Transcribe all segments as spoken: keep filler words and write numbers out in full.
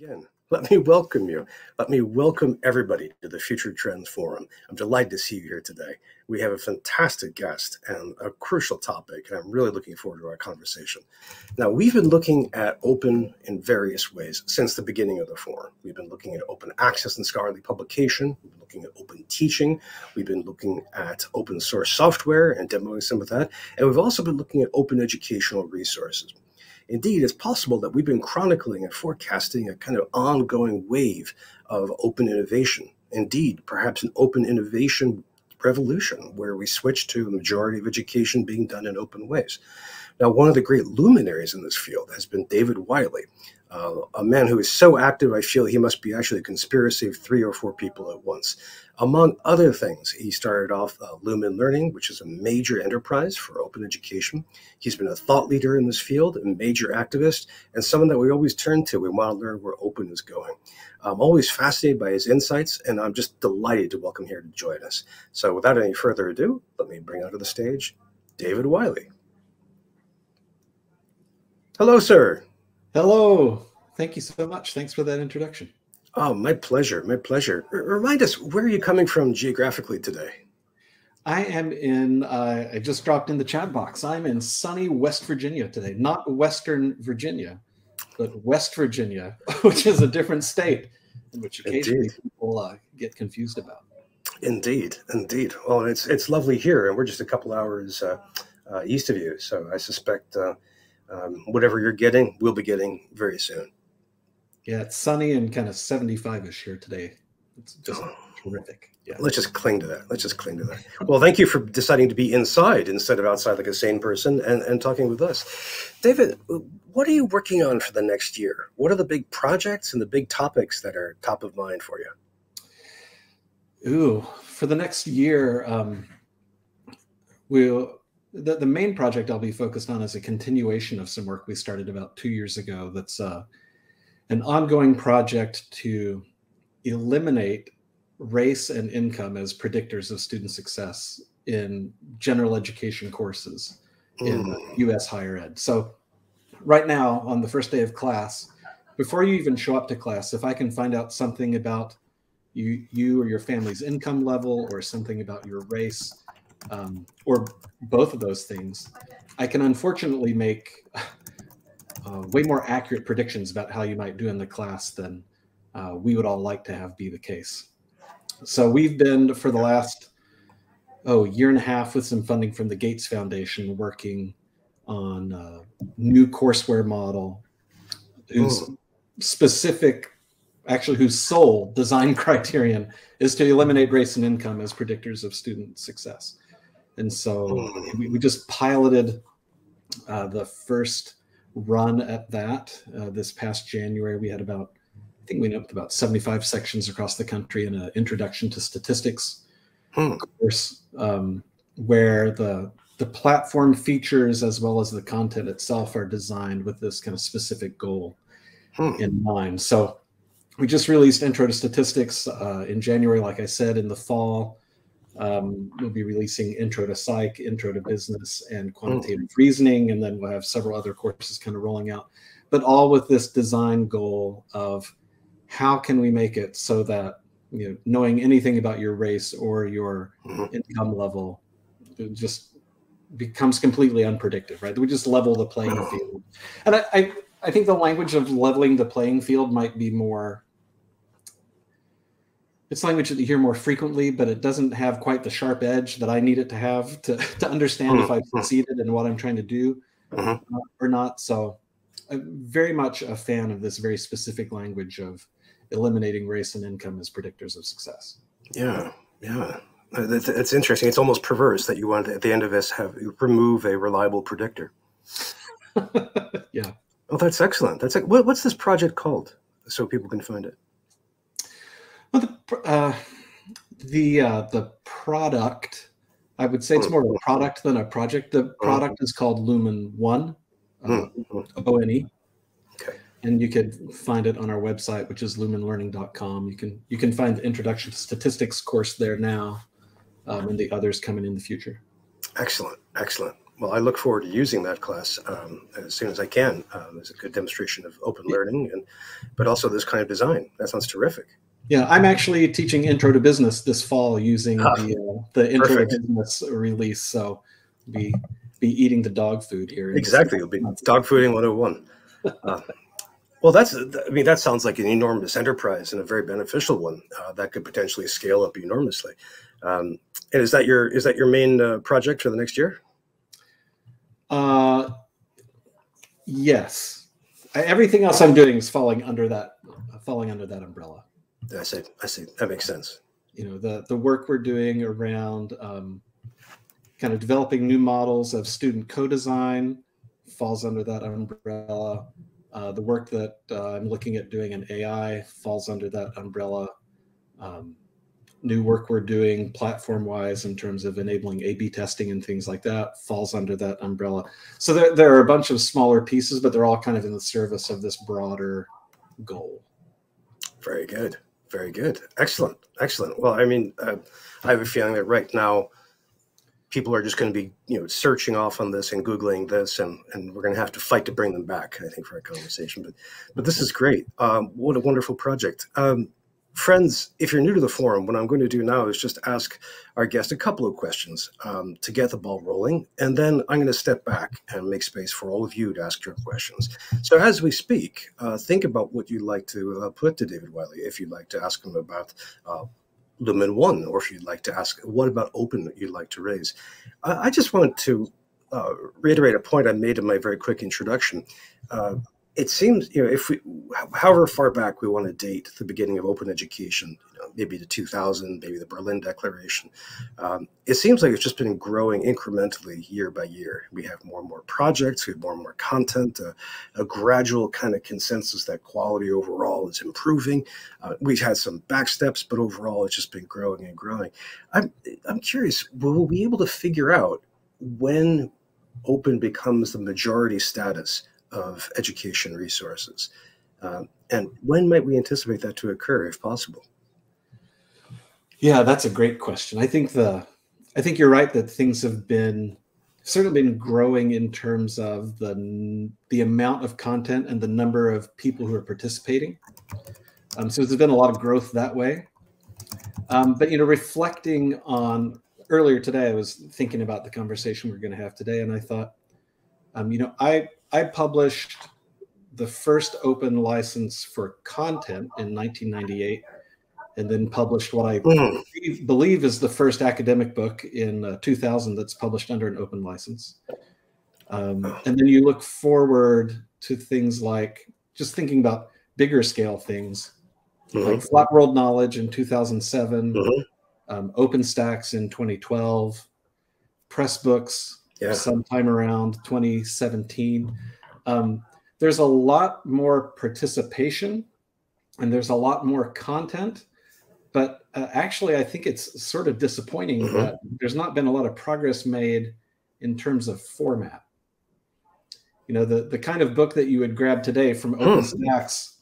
Again, let me welcome you. Let me welcome everybody to the Future Trends Forum. I'm delighted to see you here today. We have a fantastic guest and a crucial topic, and I'm really looking forward to our conversation. Now, we've been looking at open in various ways since the beginning of the forum. We've been looking at open access and scholarly publication. We've been looking at open teaching. We've been looking at open source software and demoing some of that. And we've also been looking at open educational resources. Indeed, it's possible that we've been chronicling and forecasting a kind of ongoing wave of open innovation. Indeed, perhaps an open innovation revolution where we switch to the majority of education being done in open ways. Now, one of the great luminaries in this field has been David Wiley, uh, a man who is so active, I feel he must be actually a conspiracy of three or four people at once. Among other things, he started off uh, Lumen Learning, which is a major enterprise for open education. He's been a thought leader in this field, a major activist, and someone that we always turn to. We want to learn where open is going. I'm always fascinated by his insights, and I'm just delighted to welcome here to join us. So without any further ado, let me bring onto the stage David Wiley. Hello, sir. Hello. Thank you so much. Thanks for that introduction. Oh, my pleasure. My pleasure. R remind us, where are you coming from geographically today? I am in, uh, I just dropped in the chat box. I'm in sunny West Virginia today, not Western Virginia, but West Virginia, which is a different state, which occasionally Indeed. people uh, get confused about. Indeed. Indeed. Well, it's, it's lovely here, and we're just a couple hours uh, uh, east of you. So I suspect uh, Um, whatever you're getting, we'll be getting very soon. Yeah, it's sunny and kind of seventy-five-ish here today. It's just oh, terrific. Yeah. Let's just cling to that. Let's just cling to that. Well, thank you for deciding to be inside instead of outside like a sane person and, and talking with us. David, what are you working on for the next year? What are the big projects and the big topics that are top of mind for you? Ooh, for the next year, um, we'll... The, the main project I'll be focused on is a continuation of some work we started about two years ago. That's uh, an ongoing project to eliminate race and income as predictors of student success in general education courses in mm. U S higher ed. So right now, on the first day of class, before you even show up to class, if I can find out something about you, you or your family's income level or something about your race, Um, or both of those things, I can unfortunately make uh, way more accurate predictions about how you might do in the class than uh, we would all like to have be the case. So we've been, for the last, oh, year and a half with some funding from the Gates Foundation, working on a new courseware model whose oh. specific, actually whose sole design criterion is to eliminate race and income as predictors of student success. And so we, we just piloted uh, the first run at that uh, this past January. We had about, I think we went up to about seventy-five sections across the country in an introduction to statistics hmm. course, um, where the, the platform features as well as the content itself are designed with this kind of specific goal hmm. in mind. So we just released Intro to Statistics uh, in January, like I said. In the fall, Um, we'll be releasing Intro to Psych, Intro to Business, and Quantitative oh. Reasoning, and then we'll have several other courses kind of rolling out, but all with this design goal of how can we make it so that, you know, knowing anything about your race or your mm-hmm. income level, it just becomes completely unpredictable, right? We just level the playing oh. field. And I, I, I think the language of leveling the playing field might be more, it's language that you hear more frequently, but it doesn't have quite the sharp edge that I need it to have to, to understand if I've succeeded in what I'm trying to do uh-huh. or not. So I'm very much a fan of this very specific language of eliminating race and income as predictors of success. Yeah, yeah. That's, that's interesting. It's almost perverse that you want to, at the end of this, have remove a reliable predictor. Yeah. Oh, that's excellent. That's like, what, what's this project called so people can find it? Well, the uh, the, uh, the product, I would say it's more of a product than a project. The product is called Lumen One, uh, O N E, okay. And you can find it on our website, which is lumen learning dot com. You can you can find the Introduction to Statistics course there now, um, and the others coming in the future. Excellent, excellent. well, I look forward to using that class um, as soon as I can. Um, it's a good demonstration of open learning, and but also this kind of design. That sounds terrific. Yeah, I'm actually teaching Intro to Business this fall using ah, the, uh, the Intro to Business release. So be be eating the dog food here. Exactly, it'll be dog fooding one oh one. Uh, well, that's, I mean, that sounds like an enormous enterprise and a very beneficial one uh, that could potentially scale up enormously. Um, and is that your is that your main uh, project for the next year? Uh, yes. I, everything else I'm doing is falling under that falling under that umbrella. I see. I see. That makes sense. You know, the the work we're doing around um, kind of developing new models of student co-design falls under that umbrella. Uh, the work that uh, I'm looking at doing in A I falls under that umbrella. Um, new work we're doing platform-wise in terms of enabling A B testing and things like that falls under that umbrella. So there, there are a bunch of smaller pieces, but they're all kind of in the service of this broader goal. Very good. Very good. Excellent. Excellent. Well, I mean, uh, I have a feeling that right now people are just going to be, you know, searching off on this and Googling this, and, and we're going to have to fight to bring them back, I think, for our conversation. But, but this is great. Um, what a wonderful project. Um, friends, if you're new to the forum, what I'm going to do now is just ask our guest a couple of questions um, to get the ball rolling. And then I'm going to step back and make space for all of you to ask your questions. So as we speak, uh, think about what you'd like to uh, put to David Wiley, if you'd like to ask him about uh, Lumen One, or if you'd like to ask what about open that you'd like to raise. I, I just wanted to uh, reiterate a point I made in my very quick introduction. Uh, it seems, you know, if we, however far back we want to date the beginning of open education, you know, maybe the two thousand, maybe the Berlin Declaration, um, it seems like it's just been growing incrementally year by year. We have more and more projects, we have more and more content, uh, a gradual kind of consensus that quality overall is improving. Uh, we've had some back steps, but overall it's just been growing and growing. I'm, I'm curious, will we be able to figure out when open becomes the majority status of education resources? Um, and when might we anticipate that to occur, if possible? Yeah, that's a great question. I think the, I think you're right that things have been, certainly been growing in terms of the, the amount of content and the number of people who are participating. Um, so there's been a lot of growth that way. Um, but, you know, reflecting on earlier today, I was thinking about the conversation we're going to have today. And I thought, um, you know, I, I published the first open license for content in nineteen ninety-eight, and then published what I mm. believe, believe is the first academic book in uh, two thousand that's published under an open license. Um, and then you look forward to things like, just thinking about bigger scale things, mm-hmm. like Flat World Knowledge in two thousand seven, mm-hmm. um, OpenStax in twenty twelve, Pressbooks, yeah. sometime around twenty seventeen. Um, there's a lot more participation and there's a lot more content, but uh, actually I think it's sort of disappointing mm-hmm. that there's not been a lot of progress made in terms of format. You know, the, the kind of book that you would grab today from OpenStax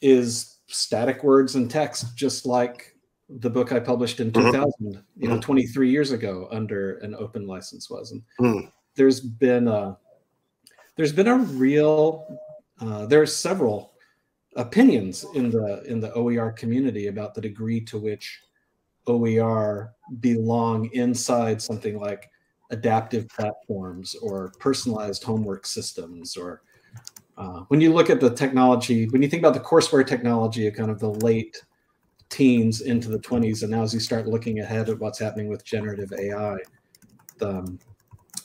is static words and text, just like the book I published in two thousand, you know, twenty-three years ago under an open license was. And mm. there's been a, there's been a real, uh, there are several opinions in the, in the O E R community about the degree to which O E R belong inside something like adaptive platforms or personalized homework systems, or uh, when you look at the technology, when you think about the courseware technology of kind of the late teens into the twenties, and now as you start looking ahead at what's happening with generative A I, um,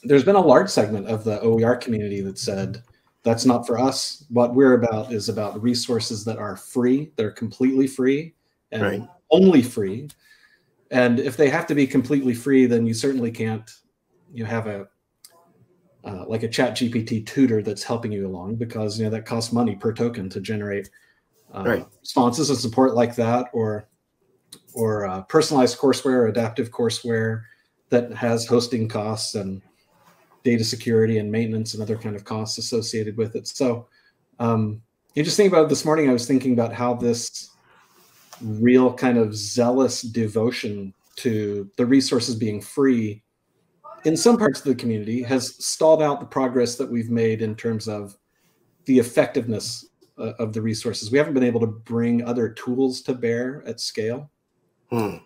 there's been a large segment of the O E R community that said, that's not for us. What we're about is about resources that are free, they're completely free, and right. only free. And if they have to be completely free, then you certainly can't, you know, have a uh, like a Chat G P T tutor that's helping you along, because, you know, that costs money per token to generate Uh, right. responses and support like that, or or uh, personalized courseware, adaptive courseware that has hosting costs and data security and maintenance and other kind of costs associated with it. So um, you just think about it. This morning I was thinking about how this real kind of zealous devotion to the resources being free in some parts of the community has stalled out the progress that we've made in terms of the effectiveness uh, of the resources. We haven't been able to bring other tools to bear at scale hmm.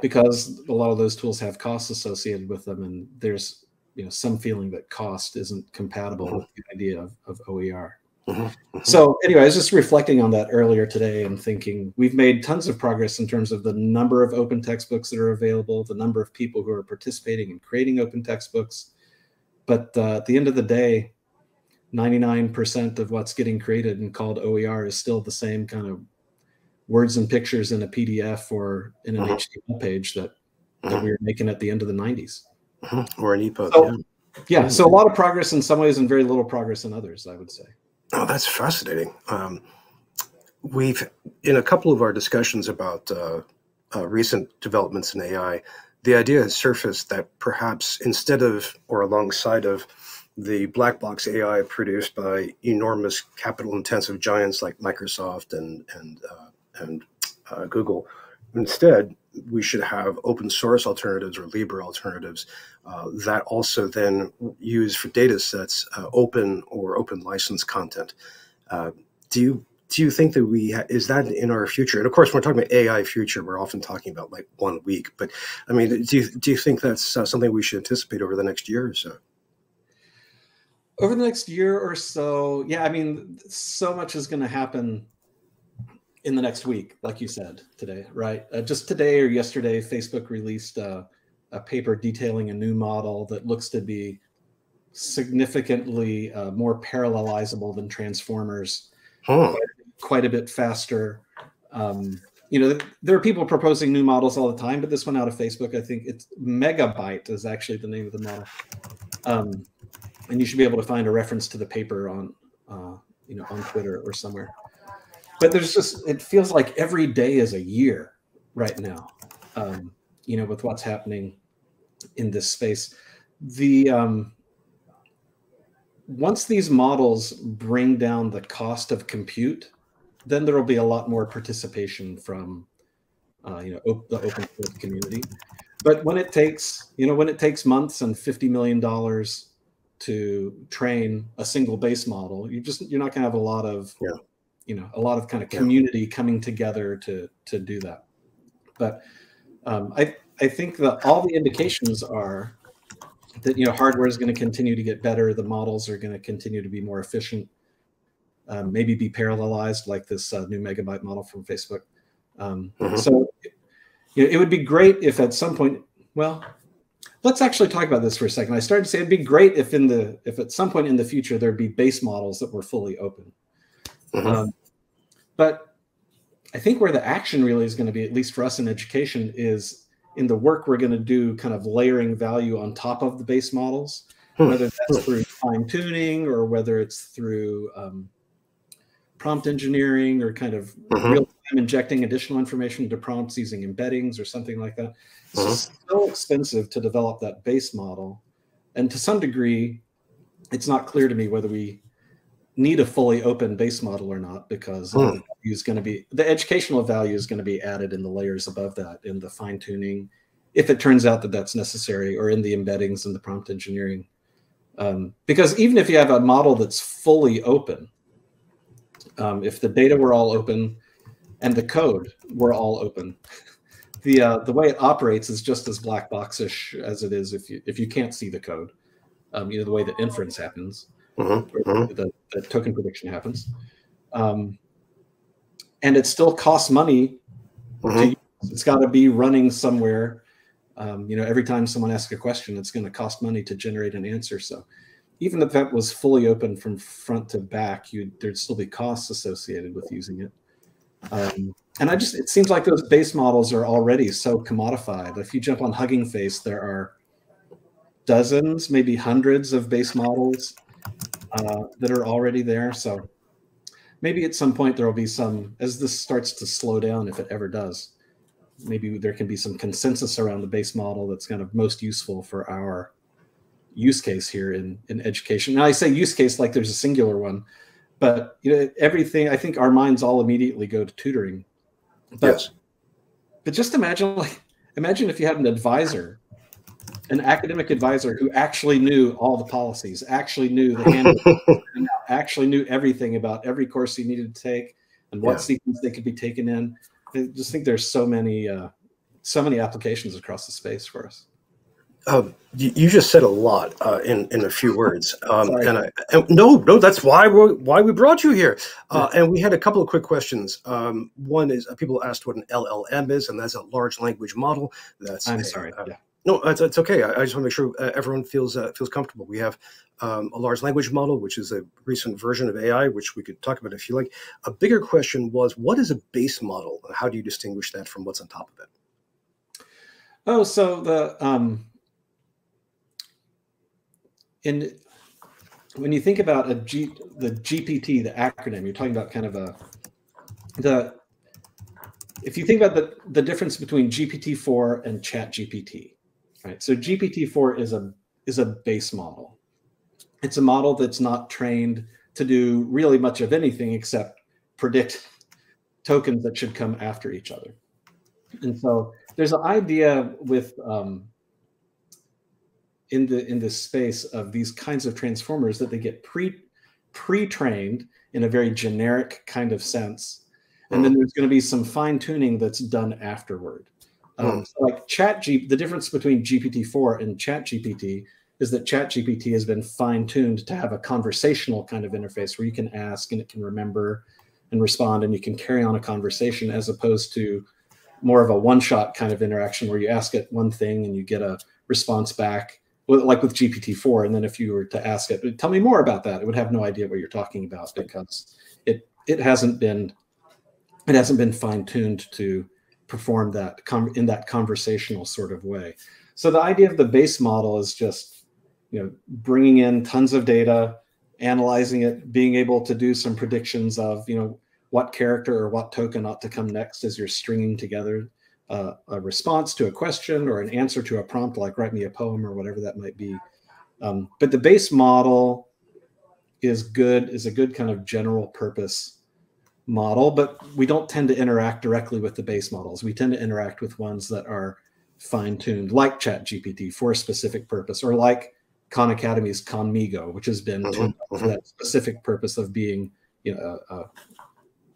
because a lot of those tools have costs associated with them. And there's you know, some feeling that cost isn't compatible mm-hmm. with the idea of, of O E R. Mm-hmm. So anyway, I was just reflecting on that earlier today and thinking we've made tons of progress in terms of the number of open textbooks that are available, the number of people who are participating in creating open textbooks. But uh, at the end of the day, ninety-nine percent of what's getting created and called O E R is still the same kind of words and pictures in a P D F or in an mm-hmm. H T M L page that, that mm-hmm. we were making at the end of the nineties. Mm-hmm. Or an E P U B. So, yeah. yeah, so a lot of progress in some ways and very little progress in others, I would say. Oh, that's fascinating. Um, we've, in a couple of our discussions about uh, uh, recent developments in A I, the idea has surfaced that perhaps instead of or alongside of the black box A I produced by enormous capital-intensive giants like Microsoft and, and, uh, and uh, Google, instead we should have open source alternatives or Libre alternatives uh, that also then use for data sets uh, open or open license content. Uh, do you do you think that we ha is that in our future? And of course, when we're talking about A I future, we're often talking about like one week. But I mean, do you do you think that's uh, something we should anticipate over the next year or so? Over the next year or so, yeah. I mean, so much is going to happen in the next week, like you said today, right? Uh, just today or yesterday, Facebook released a, a paper detailing a new model that looks to be significantly uh, more parallelizable than transformers, huh. quite, quite a bit faster. Um, you know, there are people proposing new models all the time, but this one out of Facebook, I think it's Megabyte is actually the name of the model. Um, and you should be able to find a reference to the paper on, uh, you know, on Twitter or somewhere. But there's just, it feels like every day is a year right now, um, you know, with what's happening in this space. The um, once these models bring down the cost of compute, then there will be a lot more participation from, uh, you know, op the open source community. But when it takes, you know, when it takes months and fifty million dollars to train a single base model, you just, you're not going to have a lot of... Yeah. you know, a lot of kind of community coming together to, to do that. But um, I, I think that all the indications are that, you know, hardware is going to continue to get better. The models are going to continue to be more efficient, um, maybe be parallelized like this uh, new Megabyte model from Facebook. Um, mm-hmm. So you know, it would be great if at some point, well, let's actually talk about this for a second. I started to say it'd be great if in the, if at some point in the future, there'd be base models that were fully open. Mm-hmm. um, but I think where the action really is going to be, at least for us in education, is in the work we're going to do kind of layering value on top of the base models, mm-hmm. whether that's through fine-tuning or whether it's through um, prompt engineering or kind of mm-hmm. real-time injecting additional information into prompts using embeddings or something like that. It's mm-hmm. so expensive to develop that base model. And to some degree, it's not clear to me whether we need a fully open base model or not, because hmm. the is going to be the educational value is going to be added in the layers above that, in the fine tuning, if it turns out that that's necessary, or in the embeddings and the prompt engineering. Um, because even if you have a model that's fully open, um, if the data were all open and the code were all open, the uh, the way it operates is just as black boxish as it is if you if you can't see the code. Um, you know the way that inference happens. Mm-hmm. Mm-hmm. The, the token prediction happens, um, and it still costs money. Mm-hmm. to use. It's got to be running somewhere. Um, you know, every time someone asks a question, it's going to cost money to generate an answer. So, even if that was fully open from front to back, you there'd still be costs associated with using it. Um, and I just it seems like those base models are already so commodified. If you jump on Hugging Face, there are dozens, maybe hundreds of base models Uh, that are already there. So maybe at some point there will be some, as this starts to slow down, if it ever does, maybe there can be some consensus around the base model that's kind of most useful for our use case here in, in education. Now I say use case like there's a singular one, but you know everything, I think our minds all immediately go to tutoring. But, yes. But just imagine, like, imagine if you had an advisor an academic advisor who actually knew all the policies, actually knew the handbook, actually knew everything about every course he needed to take and what yeah. sequence they could be taken in. I just think there's so many, uh, so many applications across the space for us. Um, you, you just said a lot uh, in in a few words, um, and, I, and no, no, that's why we why we brought you here. Uh, yeah. And we had a couple of quick questions. Um, one is uh, people asked what an L L M is, and that's a large language model. That's I'm a, sorry. Uh, yeah. No, it's, it's okay. I, I just want to make sure uh, everyone feels uh, feels comfortable. We have um, a large language model, which is a recent version of A I, which we could talk about if you like. A bigger question was, what is a base model, and how do you distinguish that from what's on top of it? Oh, so the um, in when you think about a G, the G P T, the acronym, you're talking about kind of a the. If you think about the the difference between G P T four and ChatGPT. Right. So G P T four is a is a base model. It's a model that's not trained to do really much of anything except predict tokens that should come after each other. And so there's an idea with um, in the in this space of these kinds of transformers that they get pre pre-trained in a very generic kind of sense, and then there's going to be some fine tuning that's done afterward. Um, so like ChatGPT, the difference between G P T four and ChatGPT is that ChatGPT has been fine-tuned to have a conversational kind of interface where you can ask and it can remember and respond and you can carry on a conversation, as opposed to more of a one-shot kind of interaction where you ask it one thing and you get a response back, like with G P T four. And then if you were to ask it, tell me more about that, it would have no idea what you're talking about, because it it hasn't been it hasn't been fine-tuned to perform that in that conversational sort of way. So the idea of the base model is just, you know, bringing in tons of data, analyzing it, being able to do some predictions of, you know, what character or what token ought to come next as you're stringing together uh, a response to a question or an answer to a prompt, like write me a poem or whatever that might be. Um, but the base model is good, is a good kind of general purpose model, but we don't tend to interact directly with the base models. We tend to interact with ones that are fine-tuned, like ChatGPT, for a specific purpose, or like Khan Academy's KhanMigo, which has been tuned for that specific purpose of being, you know, uh,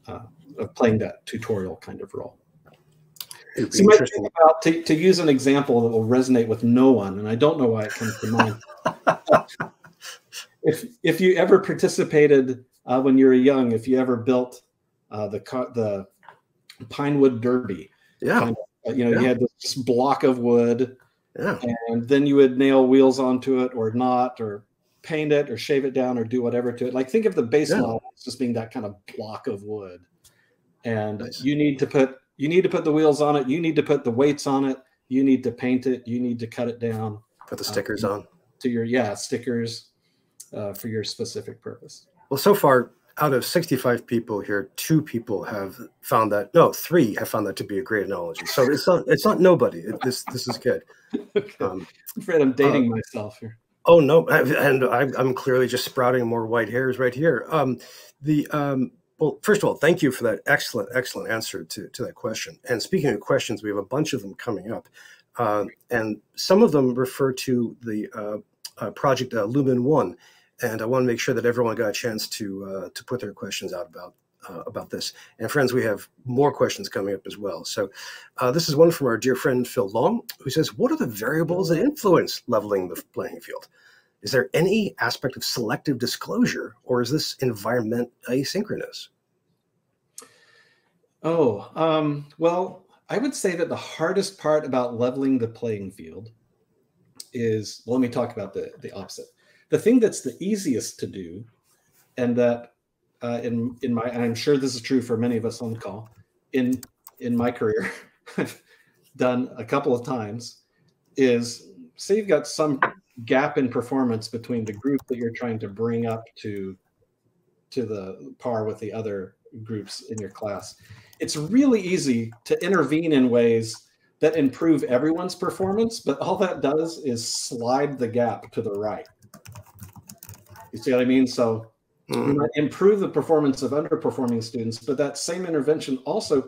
uh, of playing that tutorial kind of role. So you might think about, to, to use an example that will resonate with no one, and I don't know why it comes to mind. if if you ever participated uh, when you were young, if you ever built Uh, the the Pinewood Derby, yeah, kind of, you know, yeah. you had this just block of wood, yeah, and then you would nail wheels onto it, or not, or paint it, or shave it down, or do whatever to it. Like, think of the base yeah. model as just being that kind of block of wood, and nice. you need to put you need to put the wheels on it, you need to put the weights on it, you need to paint it, you need to cut it down, put the stickers uh, on to your yeah stickers uh, for your specific purpose. Well, so far, out of sixty-five people here, two people have found that, no, three have found that to be a great analogy. So it's not, it's not nobody. It, this, this is good. Okay. Um, I'm afraid I'm dating um, myself here. Oh no. I, and I, I'm clearly just sprouting more white hairs right here. Um, the, um, well, first of all, thank you for that excellent, excellent answer to, to that question. And speaking of questions, we have a bunch of them coming up. Um, and some of them refer to the uh, uh, project uh, Lumen One. And I want to make sure that everyone got a chance to uh, to put their questions out about uh, about this. And friends, we have more questions coming up as well. So uh, this is one from our dear friend Phil Long, who says, what are the variables that influence leveling the playing field? Is there any aspect of selective disclosure, or is this environment asynchronous? Oh, um, well, I would say that the hardest part about leveling the playing field is, well, let me talk about the, the opposite. The thing that's the easiest to do, and that uh, in in my, and I'm sure this is true for many of us on the call, in in my career, I've done a couple of times, is say you've got some gap in performance between the group that you're trying to bring up to to the par with the other groups in your class. It's really easy to intervene in ways that improve everyone's performance, but all that does is slide the gap to the right. You see what I mean? So you might improve the performance of underperforming students, but that same intervention also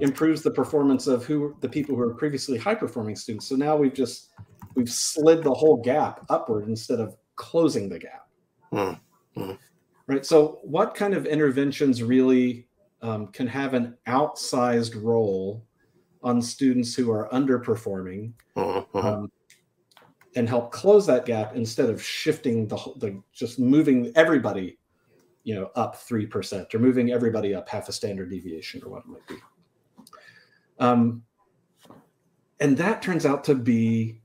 improves the performance of who the people who are previously high performing students. So now we've just we've slid the whole gap upward instead of closing the gap. Mm-hmm. Right. So what kind of interventions really um, can have an outsized role on students who are underperforming, mm-hmm. um, and help close that gap instead of shifting the, the just moving everybody, you know, up three percent or moving everybody up half a standard deviation or what it might be. Um, and that turns out to be,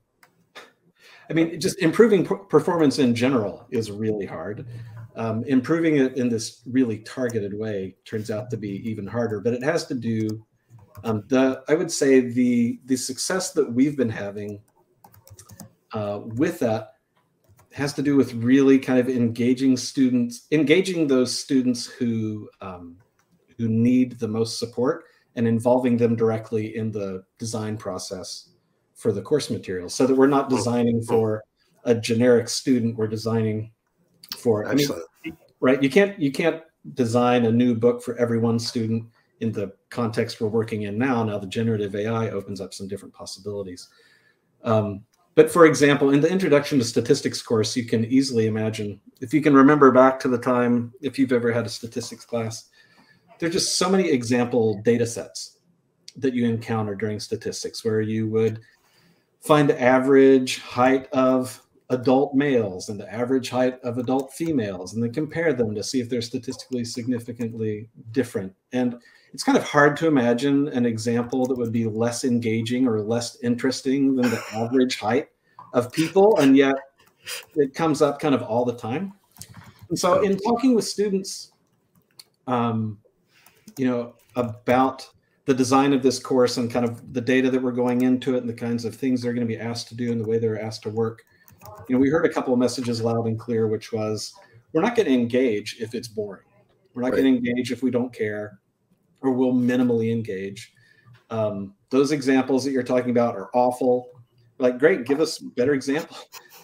I mean, just improving performance in general is really hard. Um, improving it in this really targeted way turns out to be even harder, but it has to do, um, the, I would say the, the success that we've been having uh, with that has to do with really kind of engaging students, engaging those students who, um, who need the most support, and involving them directly in the design process for the course material, so that we're not designing for a generic student, we're designing for, I mean, right, you can't, you can't design a new book for every one student in the context we're working in now. Now the generative A I opens up some different possibilities. Um, but for example, in the Introduction to Statistics course, you can easily imagine, if you can remember back to the time, if you've ever had a statistics class, there are just so many example data sets that you encounter during statistics where you would find the average height of adult males and the average height of adult females, and then compare them to see if they're statistically significantly different. And it's kind of hard to imagine an example that would be less engaging or less interesting than the average height of people, and yet it comes up kind of all the time. And so in talking with students, um, you know, about the design of this course and kind of the data that we're going into it and the kinds of things they're going to be asked to do and the way they're asked to work. You know, we heard a couple of messages loud and clear, which was, we're not going to engage if it's boring. We're not right. going to engage if we don't care, or we'll minimally engage. Um, those examples that you're talking about are awful. Like, great, give us a better example.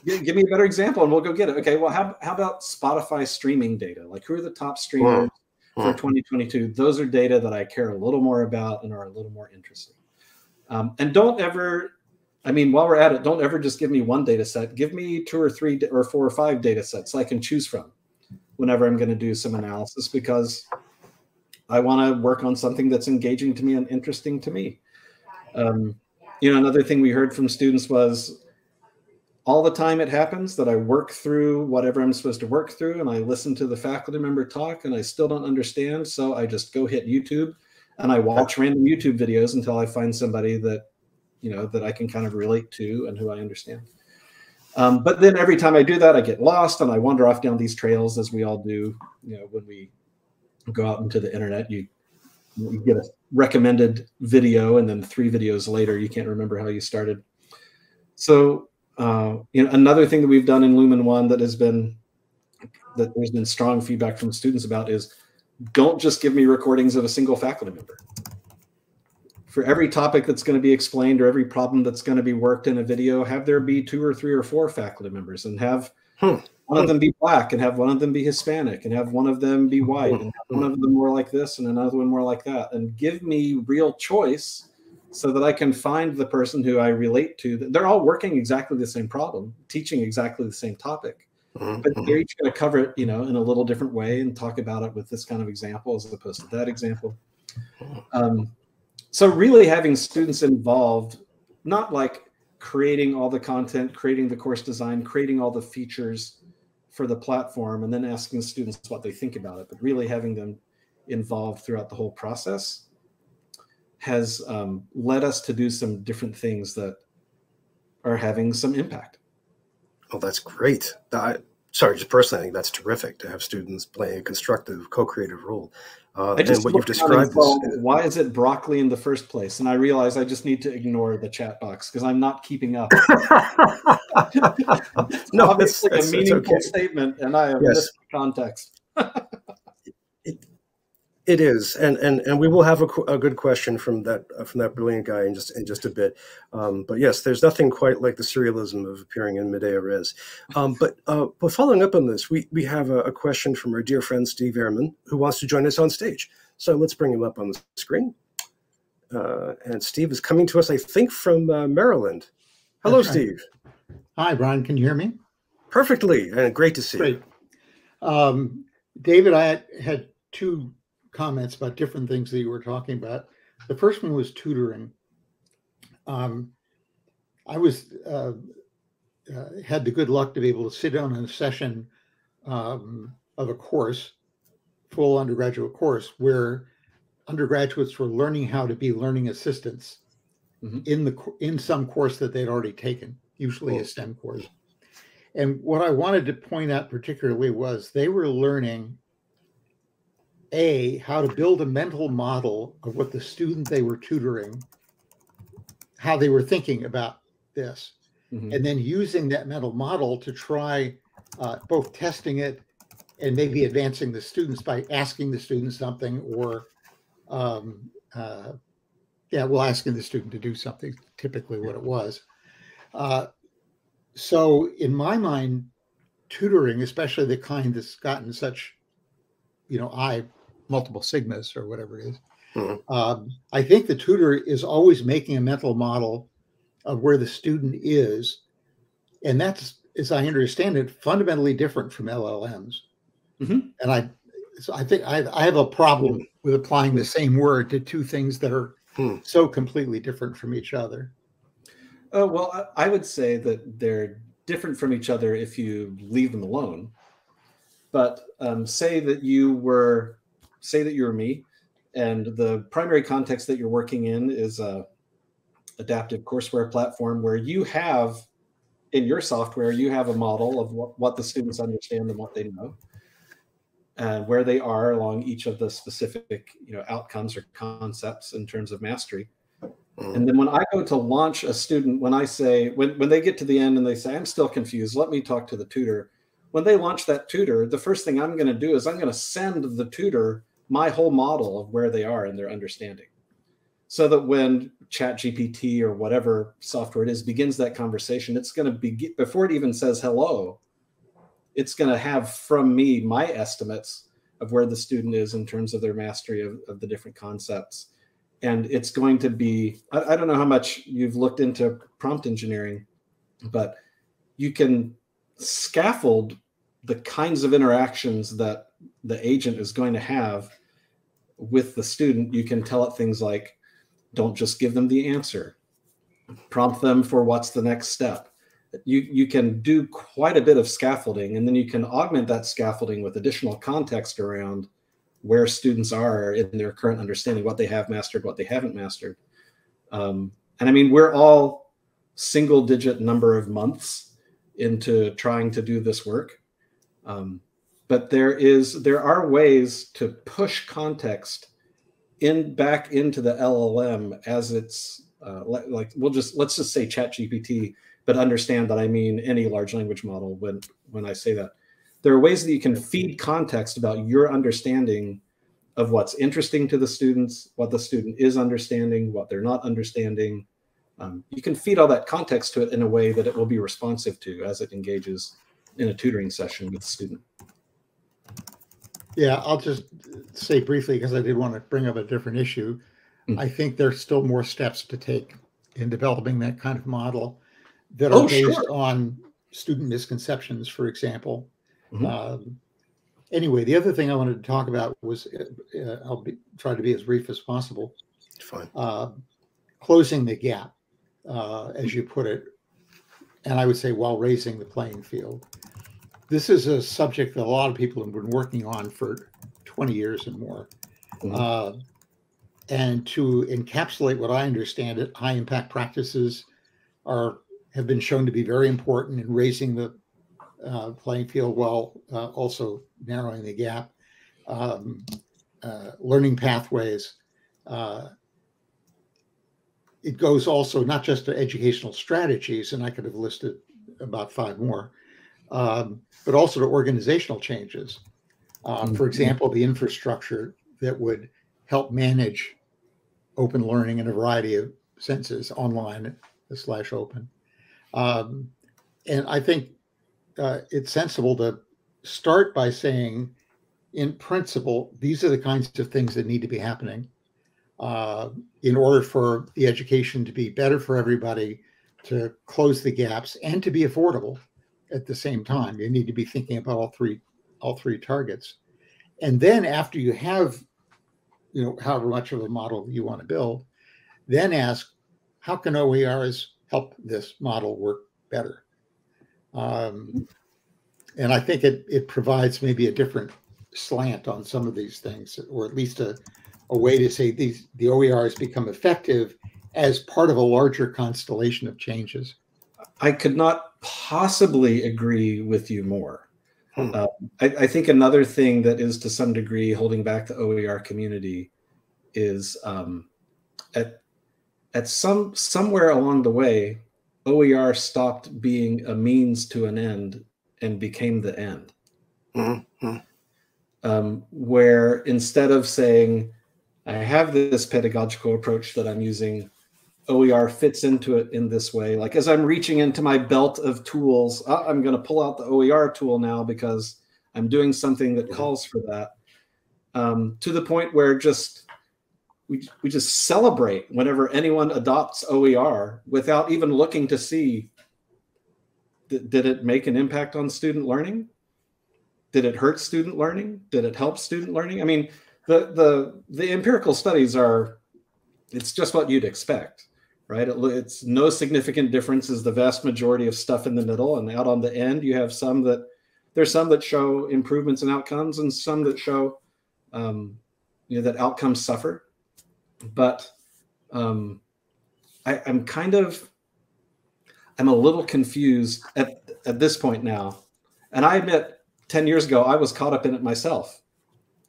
Give me a better example and we'll go get it. Okay, well, how, how about Spotify streaming data? Like, who are the top streamers? Wow. For twenty twenty-two, those are data that I care a little more about and are a little more interesting. Um, and don't ever, I mean, while we're at it, don't ever just give me one data set. Give me two or three or four or five data sets I can choose from whenever I'm going to do some analysis, because I want to work on something that's engaging to me and interesting to me. Um, you know, another thing we heard from students was, all the time it happens that I work through whatever I'm supposed to work through, and I listen to the faculty member talk and I still don't understand. So I just go hit YouTube and I watch random YouTube videos until I find somebody that, you know, that I can kind of relate to and who I understand. Um, but then every time I do that, I get lost and I wander off down these trails, as we all do. You know, when we go out into the internet, you, you get a recommended video, and then three videos later, you can't remember how you started. So, Uh, you know, another thing that we've done in Lumen One that has been, that there's been strong feedback from students about, is don't just give me recordings of a single faculty member. For every topic that's going to be explained or every problem that's going to be worked in a video, have there be two or three or four faculty members, and have hmm. one of them be Black, and have one of them be Hispanic, and have one of them be white, and have one of them more like this and another one more like that. And give me real choice, so that I can find the person who I relate to. They're all working exactly the same problem, teaching exactly the same topic, mm-hmm. but they're each going to cover it, you know, in a little different way and talk about it with this kind of example as opposed to that example. Um, so really having students involved, not like creating all the content, creating the course design, creating all the features for the platform, and then asking students what they think about it, but really having them involved throughout the whole process has um, led us to do some different things that are having some impact. Oh, that's great. I, sorry, just personally, I think that's terrific to have students playing a constructive, co-creative role. Uh, I just and what you've described is, why is it broccoli in the first place? And I realize I just need to ignore the chat box because I'm not keeping up. No, it's like a meaningful okay. statement, and I have yes. missed the context. It is, and and and we will have a, a good question from that uh, from that brilliant guy in just in just a bit. Um, but yes, there's nothing quite like the surrealism of appearing in Midea Res. Um, but uh, but following up on this, we we have a, a question from our dear friend Steve Ehrman, who wants to join us on stage. So let's bring him up on the screen. Uh, and Steve is coming to us, I think, from uh, Maryland. Hello, Steve. Hi, Bryan. Can you hear me? Perfectly. Uh, great to see great. you. Um, David, I had, had two comments about different things that you were talking about. The first one was tutoring. Um, I was uh, uh, had the good luck to be able to sit down in a session um, of a course, full undergraduate course, where undergraduates were learning how to be learning assistants mm-hmm. in the in some course that they'd already taken, usually cool. a STEM course. And what I wanted to point out particularly was they were learning, A, how to build a mental model of what the student they were tutoring, how they were thinking about this, mm-hmm. and then using that mental model to try uh, both testing it and maybe advancing the students by asking the student something or, um, uh, yeah, well, asking the student to do something, typically what it was. Uh, so in my mind, tutoring, especially the kind that's gotten such, you know, I, multiple sigmas or whatever it is, mm-hmm. um, I think the tutor is always making a mental model of where the student is. And that's, as I understand it, fundamentally different from L L Ms. Mm-hmm. And I, so I think I, I have a problem mm-hmm. with applying the same word to two things that are mm-hmm. so completely different from each other. Uh, well, I would say that they're different from each other if you leave them alone. But um, say that you were, say that you're me, and the primary context that you're working in is a adaptive courseware platform where you have, in your software, you have a model of what, what the students understand and what they know, and where they are along each of the specific, you know, outcomes or concepts in terms of mastery. And then when I go to launch a student, when I say, when, when they get to the end and they say, I'm still confused, let me talk to the tutor. When they launch that tutor, the first thing I'm going to do is I'm going to send the tutor my whole model of where they are in their understanding. So that when ChatGPT or whatever software it is begins that conversation, it's going to be, before it even says hello, it's going to have from me my estimates of where the student is in terms of their mastery of, of the different concepts. And it's going to be, I, I don't know how much you've looked into prompt engineering, but you can scaffold the kinds of interactions that the agent is going to have with the student. You can tell it things like, don't just give them the answer. Prompt them for what's the next step. You, you can do quite a bit of scaffolding, and then you can augment that scaffolding with additional context around where students are in their current understanding, what they have mastered, what they haven't mastered. Um, and I mean, we're all single digit number of months into trying to do this work. Um, but there is, there are ways to push context in back into the L L M as it's uh, like, we'll just, let's just say ChatGPT, but understand that I mean any large language model when, when I say that. There are ways that you can feed context about your understanding of what's interesting to the students, what the student is understanding, what they're not understanding. Um, you can feed all that context to it in a way that it will be responsive to as it engages in a tutoring session with the student. Yeah, I'll just say briefly, because I did want to bring up a different issue. Mm-hmm. I think there's still more steps to take in developing that kind of model that are oh, based sure. on student misconceptions, for example. Mm-hmm. Um, anyway, the other thing I wanted to talk about was, uh, I'll be, try to be as brief as possible, Fine. Uh, closing the gap, uh, as you put it, and I would say while raising the playing field. This is a subject that a lot of people have been working on for twenty years and more. Mm-hmm. uh, and to encapsulate what I understand it, high impact practices are have been shown to be very important in raising the Uh, playing field while uh, also narrowing the gap, um, uh, learning pathways. Uh, it goes also not just to educational strategies, and I could have listed about five more, um, but also to organizational changes. Um, for example, the infrastructure that would help manage open learning in a variety of senses, online slash open. Um, and I think Uh, it's sensible to start by saying, in principle, these are the kinds of things that need to be happening uh, in order for the education to be better for everybody, to close the gaps and to be affordable at the same time. You need to be thinking about all three, all three targets. And then after you have, you know, however much of a model you want to build, then ask, how can O E Rs help this model work better? Um, and I think it, it provides maybe a different slant on some of these things, or at least a, a way to say these, the O E Rs become effective as part of a larger constellation of changes. I could not possibly agree with you more. Hmm. Uh, I, I think another thing that is to some degree holding back the O E R community is um, at at some somewhere along the way, O E R stopped being a means to an end and became the end. Mm-hmm. Um, where instead of saying, I have this pedagogical approach that I'm using, O E R fits into it in this way. Like as I'm reaching into my belt of tools, oh, I'm going to pull out the O E R tool now because I'm doing something that calls for that. Um, to the point where just we, we just celebrate whenever anyone adopts O E R without even looking to see, th- did it make an impact on student learning? Did it hurt student learning? Did it help student learning? I mean, the the the empirical studies are, it's just what you'd expect, right? It, it's no significant differences, the vast majority of stuff in the middle, and out on the end, you have some that, there's some that show improvements in outcomes and some that show, um, you know, that outcomes suffer. But um, I, I'm kind of, I'm a little confused at, at this point now. And I admit, ten years ago, I was caught up in it myself.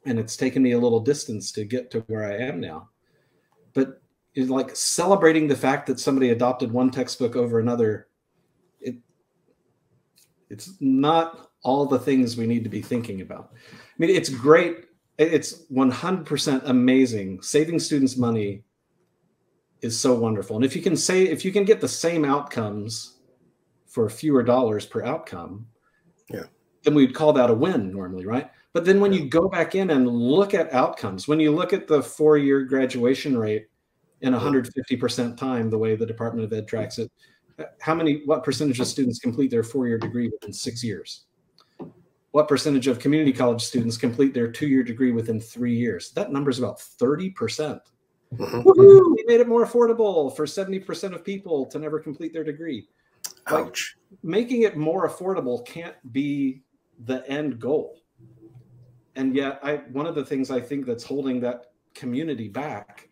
And it's taken me a little distance to get to where I am now. But it's like celebrating the fact that somebody adopted one textbook over another. It, it's not all the things we need to be thinking about. I mean, it's great. It's one hundred percent amazing. Saving students money is so wonderful. And if you can say, if you can get the same outcomes for fewer dollars per outcome, yeah, then we'd call that a win normally, right? But then when you go back in and look at outcomes, when you look at the four-year graduation rate in one hundred fifty percent time, the way the Department of Ed tracks it, how many, what percentage of students complete their four-year degree within six years? What percentage of community college students complete their two-year degree within three years? That number is about thirty percent. Mm-hmm. Woohoo! We made it more affordable for seventy percent of people to never complete their degree. Ouch. Like, making it more affordable can't be the end goal. And yet, I, one of the things I think that's holding that community back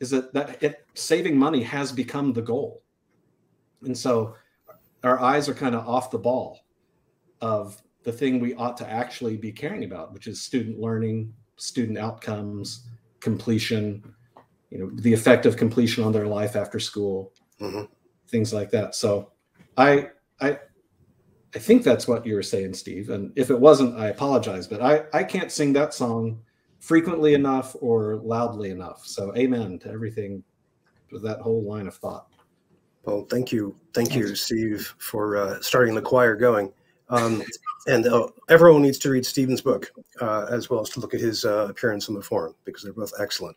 is that, that it, saving money has become the goal. And so our eyes are kind of off the ball of the thing we ought to actually be caring about, which is student learning, student outcomes, completion, you know, the effect of completion on their life after school, mm-hmm. things like that. So I, I, I think that's what you were saying, Steve. And if it wasn't, I apologize, but I, I can't sing that song frequently enough or loudly enough. So amen to everything with that whole line of thought. Well, thank you. Thank Thanks. you, Steve, for uh, starting the choir going. Um, and uh, everyone needs to read Stephen's book, uh, as well as to look at his uh, appearance on the forum, because they're both excellent.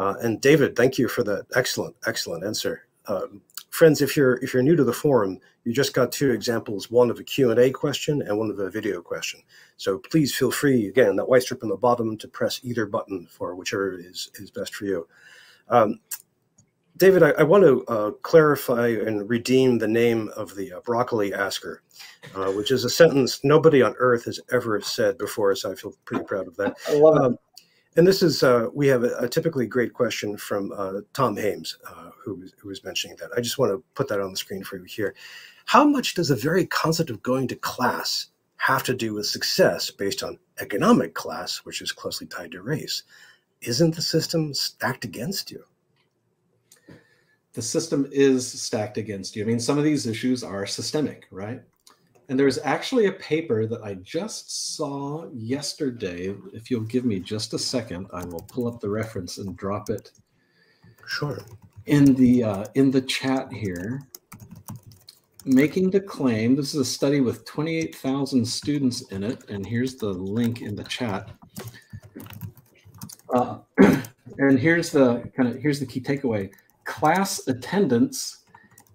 Uh, and David, thank you for that excellent, excellent answer. Um, Friends, if you're if you're new to the forum, you just got two examples, one of a Q and A question and one of a video question. So please feel free, again, that white strip on the bottom, to press either button for whichever is, is best for you. Um, David, I, I want to uh, clarify and redeem the name of the uh, broccoli asker, uh, which is a sentence nobody on earth has ever said before, so I feel pretty proud of that. I love it. Um, And this is, uh, we have a, a typically great question from uh, Tom Hames, uh, who, who was mentioning that. I just want to put that on the screen for you here. How much does the very concept of going to class have to do with success based on economic class, which is closely tied to race? Isn't the system stacked against you? The system is stacked against you. I mean, some of these issues are systemic, right? And there's actually a paper that I just saw yesterday. If you'll give me just a second, I will pull up the reference and drop it. Sure. In the uh, in the chat here, making the claim. This is a study with twenty-eight thousand students in it, and here's the link in the chat. Uh, and here's the kind of here's the key takeaway: class attendance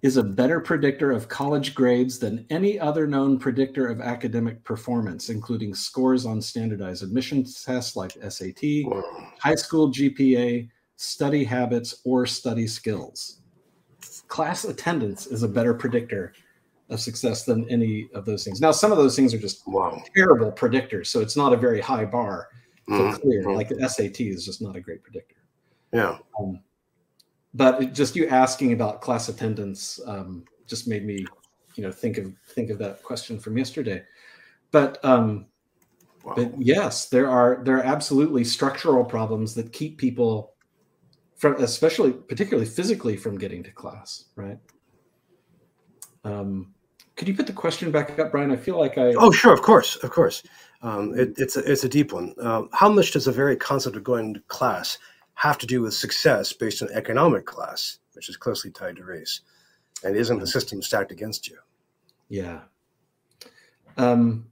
is a better predictor of college grades than any other known predictor of academic performance, including scores on standardized admission tests like S A T, whoa, high school G P A, study habits, or study skills. Class attendance is a better predictor of success than any of those things. Now, some of those things are just whoa, terrible predictors, so it's not a very high bar to mm-hmm, clear. Like the S A T is just not a great predictor. Yeah. Um, But just you asking about class attendance um, just made me, you know, think of think of that question from yesterday. But, um, wow. but yes, there are there are absolutely structural problems that keep people from, especially particularly physically, from getting to class. Right? Um, could you put the question back up, Bryan? I feel like I. Oh, sure, of course, of course. Um, it, it's a, it's a deep one. Uh, how much does the very concept of going to class have to do with success based on economic class, which is closely tied to race, and isn't the system stacked against you? Yeah. Um,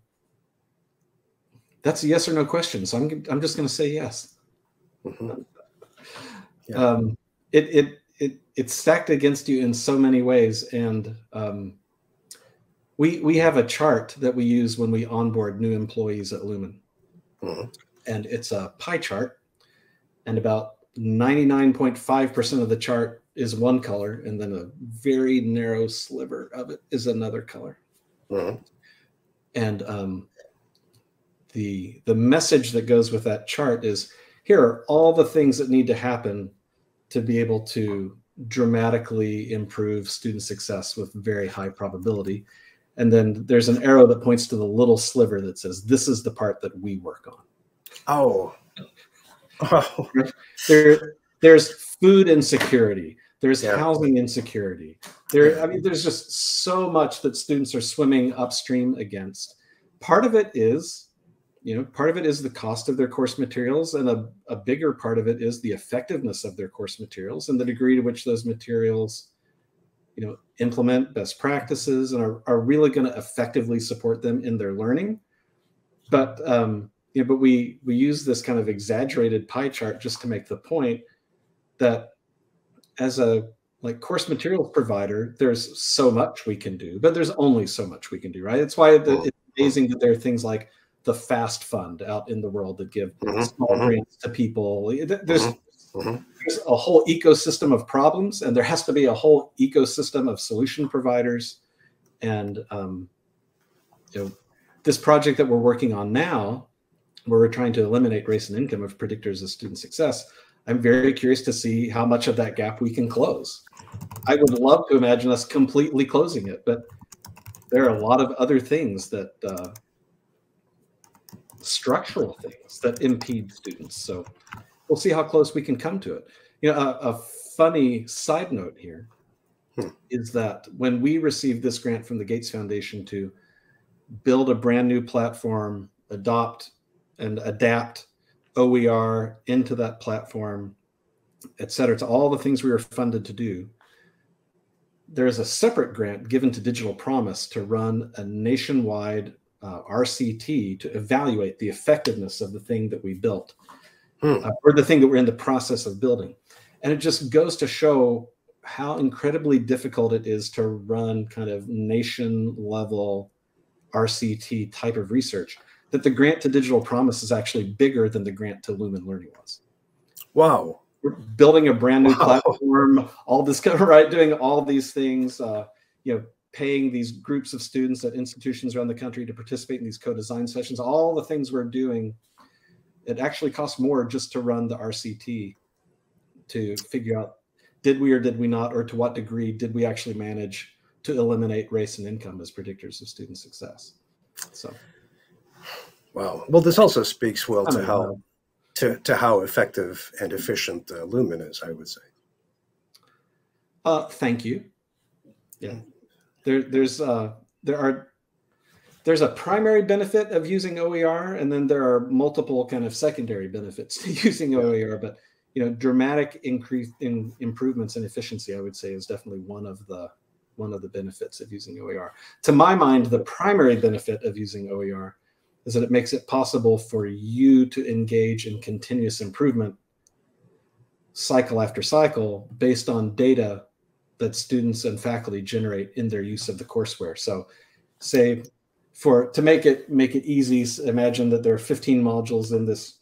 that's a yes or no question. So I'm, I'm just going to say yes. Mm-hmm. Yeah. Um, it, it, it, it's stacked against you in so many ways. And um, we, we have a chart that we use when we onboard new employees at Lumen. Mm-hmm. And it's a pie chart. And about ninety-nine point five percent of the chart is one color, and then a very narrow sliver of it is another color. Mm-hmm. And um, the, the message that goes with that chart is, here are all the things that need to happen to be able to dramatically improve student success with very high probability. And then there's an arrow that points to the little sliver that says, this is the part that we work on. Oh. Oh. There, there's food insecurity. There's yeah. housing insecurity. There, I mean, there's just so much that students are swimming upstream against. Part of it is, you know, part of it is the cost of their course materials, and a, a bigger part of it is the effectiveness of their course materials and the degree to which those materials, you know, implement best practices and are, are really going to effectively support them in their learning. But um, yeah, but we, we use this kind of exaggerated pie chart just to make the point that as a like course materials provider, there's so much we can do, but there's only so much we can do, right? It's why the, it's amazing that there are things like the FAST Fund out in the world that give mm-hmm, small mm-hmm. grants to people. There's, mm-hmm. there's a whole ecosystem of problems, and there has to be a whole ecosystem of solution providers. And um, you know, this project that we're working on now, where we're trying to eliminate race and income of predictors of student success, I'm very curious to see how much of that gap we can close. I would love to imagine us completely closing it, but there are a lot of other things that, uh, structural things that impede students. So we'll see how close we can come to it. You know, a, a funny side note here hmm. is that when we received this grant from the Gates Foundation to build a brand new platform, adopt and adapt O E R into that platform, et cetera, to all the things we were funded to do, there is a separate grant given to Digital Promise to run a nationwide uh, R C T to evaluate the effectiveness of the thing that we built, hmm. uh, or the thing that we're in the process of building. And it just goes to show how incredibly difficult it is to run kind of nation level R C T type of research, that the grant to Digital Promise is actually bigger than the grant to Lumen Learning was. Wow. We're building a brand new wow. platform, all this kind of, right, doing all these things, uh, you know, paying these groups of students at institutions around the country to participate in these co-design sessions, all the things we're doing. It actually costs more just to run the R C T to figure out, did we or did we not, or to what degree did we actually manage to eliminate race and income as predictors of student success? So. Wow. Well, this also speaks well to how to, to how effective and efficient uh, Lumen is, I would say. Uh, thank you. Yeah, there, there's uh, there are there's a primary benefit of using O E R, and then there are multiple kind of secondary benefits to using O E R. But you know, dramatic increase in improvements in efficiency, I would say, is definitely one of the one of the benefits of using O E R. To my mind, the primary benefit of using O E R is that it makes it possible for you to engage in continuous improvement cycle after cycle based on data that students and faculty generate in their use of the courseware. So say for to make it make it easy, imagine that there are fifteen modules in this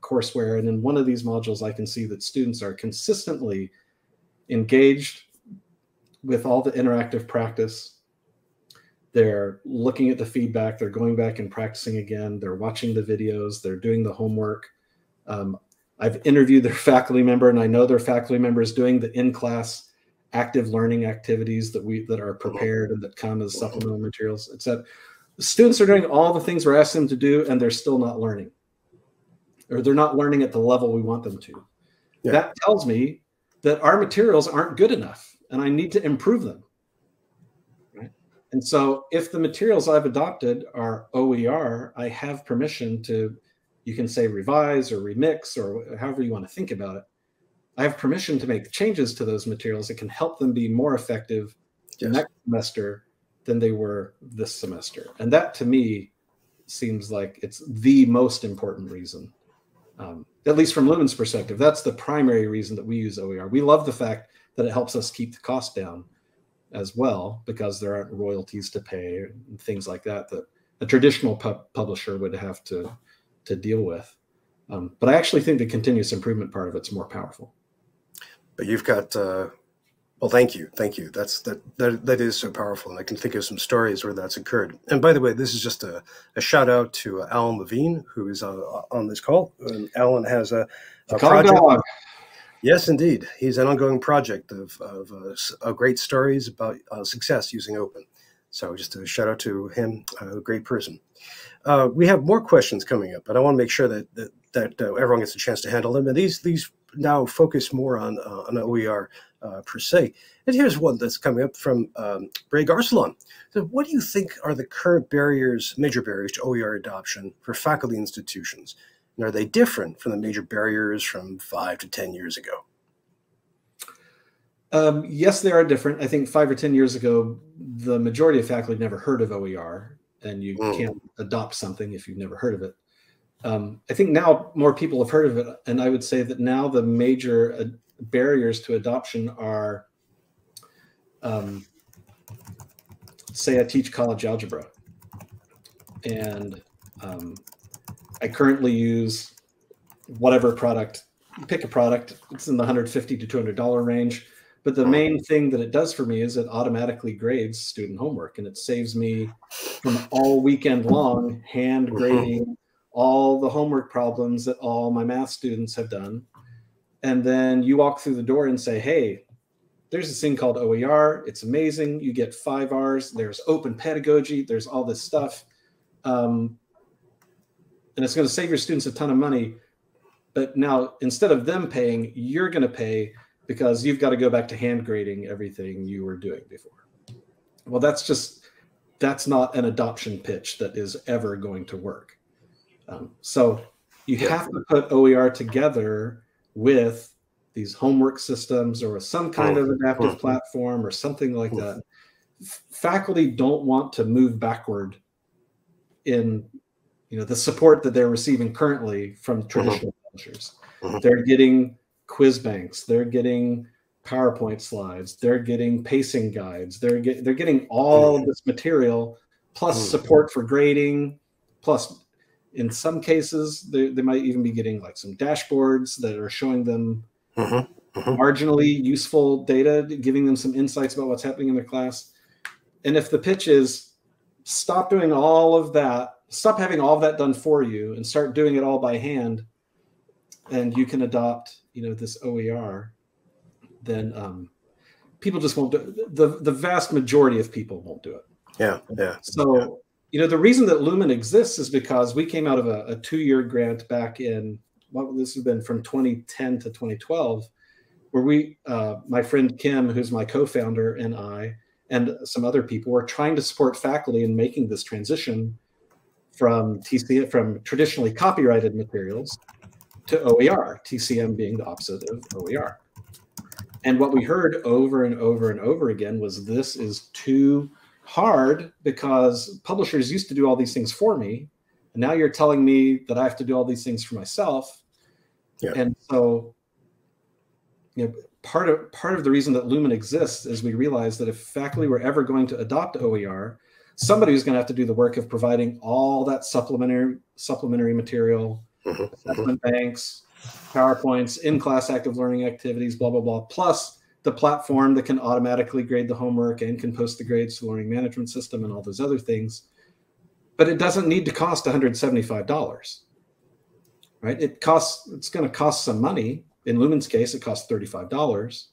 courseware, and in one of these modules I can see that students are consistently engaged with all the interactive practice. They're looking at the feedback, they're going back and practicing again, they're watching the videos, they're doing the homework. Um, I've interviewed their faculty member, and I know their faculty member is doing the in-class active learning activities that we that are prepared and that come as supplemental materials, et cetera. The students are doing all the things we're asking them to do, and they're still not learning, or they're not learning at the level we want them to. Yeah. That tells me that our materials aren't good enough, and I need to improve them. And so if the materials I've adopted are O E R, I have permission to, you can say revise or remix or however you want to think about it. I have permission to make changes to those materials that can help them be more effective yes. next semester than they were this semester. And that to me seems like it's the most important reason, um, at least from Lumen's perspective. That's the primary reason that we use O E R. We love the fact that it helps us keep the cost down as well, because there aren't royalties to pay and things like that that a traditional pub publisher would have to to deal with. Um, but I actually think the continuous improvement part of it's more powerful. But you've got, uh, well, thank you, thank you. That's that that that is so powerful, and I can think of some stories where that's occurred. And by the way, this is just a, a shout out to uh, Alan Levine, who is on on this call. And Alan has a, a project. Dog. Yes, indeed. He's an ongoing project of, of, uh, of great stories about uh, success using open. So just a shout out to him, a uh, great person. Uh, we have more questions coming up, but I want to make sure that that, that uh, everyone gets a chance to handle them. And these these now focus more on, uh, on O E R uh, per se. And here's one that's coming up from um, Ray Garcelon. So what do you think are the current barriers, major barriers to O E R adoption for faculty institutions? And are they different from the major barriers from five to ten years ago? Um, yes, they are different. I think five or ten years ago, the majority of faculty never heard of O E R, and you mm. can't adopt something if you've never heard of it. Um, I think now more people have heard of it, and I would say that now the major uh, barriers to adoption are, um, say I teach college algebra, and um, I currently use whatever product, pick a product, it's in the one hundred fifty to two hundred dollar range. But the main thing that it does for me is it automatically grades student homework, and it saves me from all weekend long hand grading all the homework problems that all my math students have done. And then you walk through the door and say, hey, there's this thing called O E R. It's amazing. You get five R's. There's open pedagogy. There's all this stuff. Um, And it's going to save your students a ton of money. But now, instead of them paying, you're going to pay because you've got to go back to hand grading everything you were doing before. Well, that's just, that's not an adoption pitch that is ever going to work. Um, so you have to put O E R together with these homework systems or with some kind of adaptive platform or something like that. Faculty don't want to move backward in you know, the support that they're receiving currently from traditional mm-hmm. publishers. Mm-hmm. They're getting quiz banks, they're getting PowerPoint slides, they're getting pacing guides, they're, get, they're getting all mm-hmm. of this material, plus mm-hmm. support for grading, plus in some cases, they, they might even be getting like some dashboards that are showing them mm-hmm. Mm-hmm. marginally useful data, giving them some insights about what's happening in their class. And if the pitch is, stop doing all of that, stop having all of that done for you and start doing it all by hand, and you can adopt, you know, this O E R, then um, people just won't do it. The, the vast majority of people won't do it. Yeah, yeah. So, yeah. you know, the reason that Lumen exists is because we came out of a, a two-year grant back in, well, this has been from twenty ten to twenty twelve, where we, uh, my friend Kim, who's my co-founder, and I, and some other people were trying to support faculty in making this transition from T C M, from traditionally copyrighted materials to O E R, T C M being the opposite of O E R. And what we heard over and over and over again was, this is too hard because publishers used to do all these things for me, and now you're telling me that I have to do all these things for myself. Yeah. And so, you know, part of, part of the reason that Lumen exists is we realized that if faculty were ever going to adopt O E R, somebody was going to have to do the work of providing all that supplementary, supplementary material, mm-hmm. assessment banks, PowerPoints, in-class active learning activities, blah, blah, blah, plus the platform that can automatically grade the homework and can post the grades to the learning management system and all those other things. But it doesn't need to cost one hundred seventy-five dollars, right? It costs, it's going to cost some money. In Lumen's case, it costs thirty-five dollars,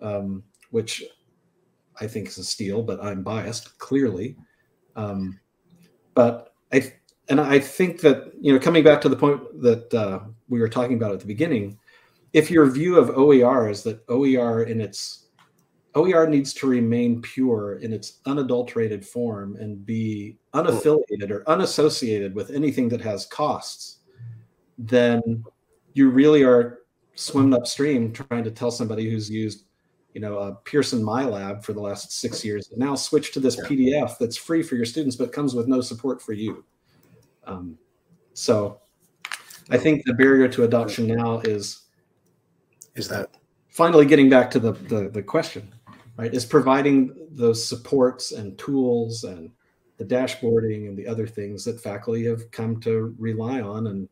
um, which I think is a steal, but I'm biased, clearly. Um, but I, and I think that, you know, coming back to the point that uh, we were talking about at the beginning, if your view of O E R is that O E R in its, O E R needs to remain pure in its unadulterated form and be unaffiliated or unassociated with anything that has costs, then you really are swimming upstream trying to tell somebody who's used, you know, uh, Pearson MyLab for the last six years and now switch to this P D F that's free for your students but comes with no support for you. Um, so I think the barrier to adoption now is is that finally getting back to the, the, the question, right, is providing those supports and tools and the dashboarding and the other things that faculty have come to rely on and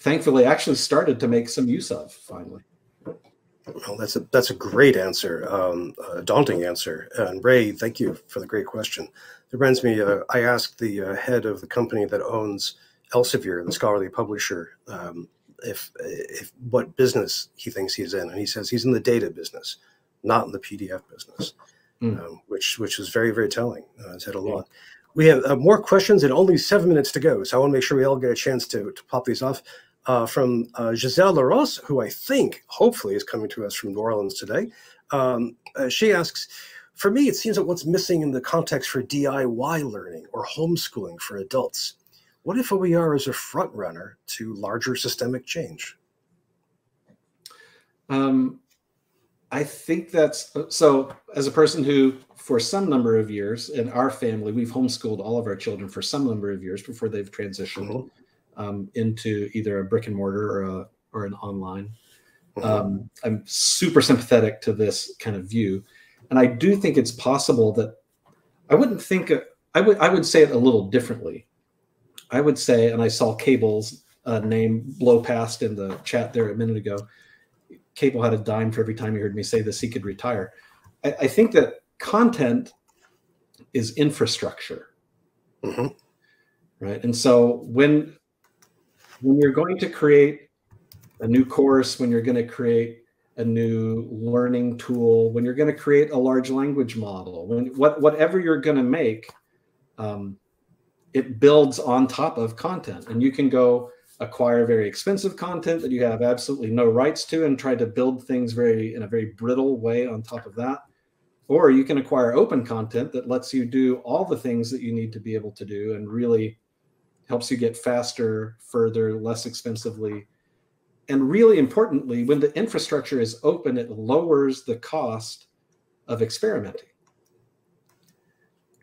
thankfully actually started to make some use of finally. Well, that's a, that's a great answer, um, a daunting answer. And Ray, thank you for the great question. It reminds me, uh, I asked the uh, head of the company that owns Elsevier, the scholarly publisher, um, If, if what business he thinks he's in, and he says he's in the data business, not in the P D F business, mm. um, which which is very, very telling. Uh, it's had a lot. Yeah. We have uh, more questions and only seven minutes to go, so I want to make sure we all get a chance to, to pop these off. Uh, from uh, Giselle LaRosse, who I think, hopefully, is coming to us from New Orleans today. Um, uh, she asks, for me, it seems that what's missing in the context for D I Y learning or homeschooling for adults? What if O E R is a front runner to larger systemic change? Um, I think that's, so as a person who, for some number of years in our family, we've homeschooled all of our children for some number of years before they've transitioned mm-hmm. um, into either a brick and mortar or, a, or an online. Mm-hmm. um, I'm super sympathetic to this kind of view. And I do think it's possible that, I wouldn't think, I would, I would say it a little differently. I would say, and I saw Cable's uh, name blow past in the chat there a minute ago, Cable had a dime for every time he heard me say this, he could retire. I, I think that content is infrastructure, mm-hmm. right? And so when, when you're going to create a new course, when you're going to create a new learning tool, when you're going to create a large language model, when what, whatever you're going to make, um, it builds on top of content, and you can go acquire very expensive content that you have absolutely no rights to and try to build things very in a very brittle way on top of that. Or you can acquire open content that lets you do all the things that you need to be able to do and really helps you get faster, further, less expensively. And really importantly, when the infrastructure is open, it lowers the cost of experimenting.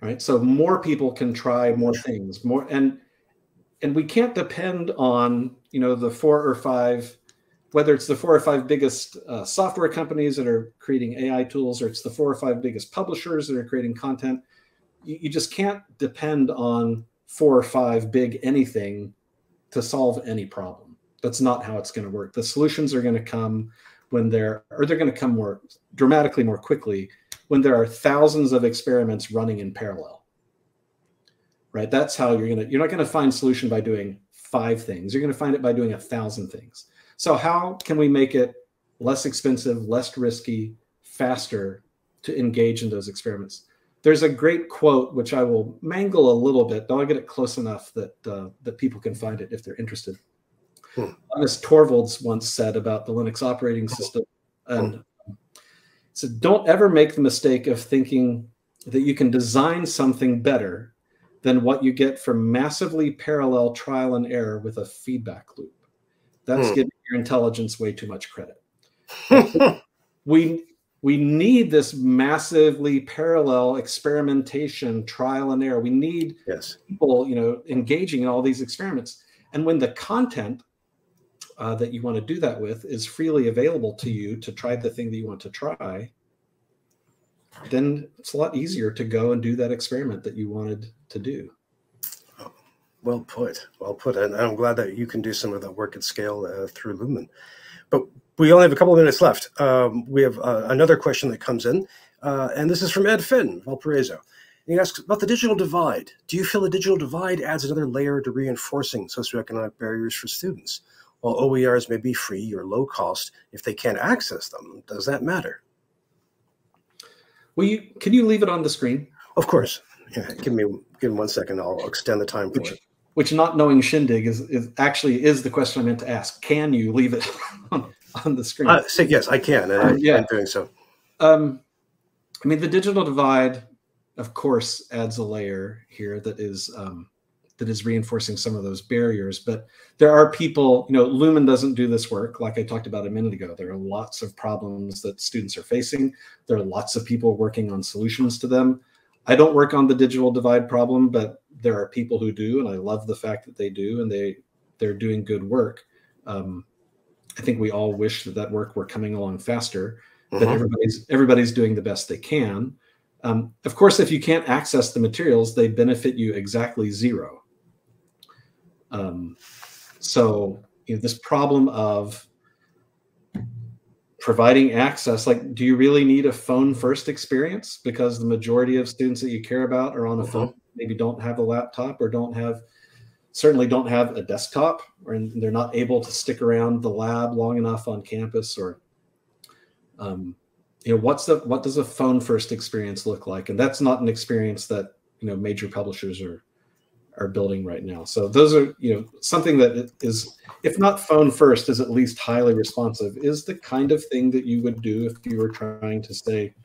Right, so more people can try more things, more, and and we can't depend on, you know, the four or five, whether it's the four or five biggest uh, software companies that are creating A I tools, or it's the four or five biggest publishers that are creating content. You, you just can't depend on four or five big anything to solve any problem. That's not how it's going to work. The solutions are going to come when they're, or they're going to come more dramatically, more quickly, when there are thousands of experiments running in parallel, right? That's how you're gonna, you're not gonna find solution by doing five things. You're gonna find it by doing a thousand things. So how can we make it less expensive, less risky, faster to engage in those experiments? There's a great quote, which I will mangle a little bit, but I'll get it close enough that, uh, that people can find it if they're interested. Hmm. Honest Torvalds once said about the Linux operating system, and hmm. so don't ever make the mistake of thinking that you can design something better than what you get from massively parallel trial and error with a feedback loop. That's mm. giving your intelligence way too much credit. we, we need this massively parallel experimentation, trial and error. We need yes. people, you know, engaging in all these experiments. And when the content uh, that you want to do that with is freely available to you to try the thing that you want to try, then it's a lot easier to go and do that experiment that you wanted to do. Well put, well put. And I'm glad that you can do some of that work at scale uh, through Lumen. But we only have a couple of minutes left. Um, we have uh, another question that comes in, uh, and this is from Ed Finn, Valparaiso. And he asks about the digital divide. Do you feel the digital divide adds another layer to reinforcing socioeconomic barriers for students? While O E Rs may be free or low cost, if they can't access them, does that matter? Well, you, can you leave it on the screen? Of course. Yeah, give me give me one second. I'll extend the time for which, it. Which, not knowing Shindig, is, is actually is the question I meant to ask. Can you leave it on, on the screen? Uh, so yes, I can. And um, I, yeah. I'm doing so. Um, I mean, the digital divide, of course, adds a layer here that is um, that is reinforcing some of those barriers. But there are people, you know, Lumen doesn't do this work, like I talked about a minute ago. There are lots of problems that students are facing. There are lots of people working on solutions to them. I don't work on the digital divide problem, but there are people who do, and I love the fact that they do, and they, they're doing good work. Um, I think we all wish that that work were coming along faster, but mm-hmm. everybody's, everybody's doing the best they can. Um, of course, if you can't access the materials, they benefit you exactly zero. Um, so you know, this problem of providing access, like, do you really need a phone first experience? Because the majority of students that you care about are on a mm-hmm. phone, maybe don't have a laptop or don't have, certainly don't have a desktop, or they're not able to stick around the lab long enough on campus, or, um, you know, what's the, what does a phone first experience look like? And that's not an experience that, you know, major publishers are, are building right now. So those are, you know, something that is, if not phone first, is at least highly responsive, is the kind of thing that you would do if you were trying to, say,